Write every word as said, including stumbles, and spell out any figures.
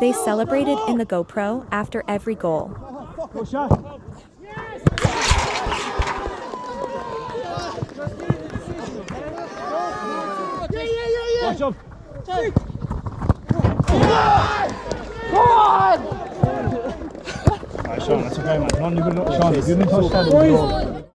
They celebrated in the GoPro after every goal. Watch up. Come on! Come on! Alright, Sean, that's okay, man. Not even, Sean, if you didn't touch that,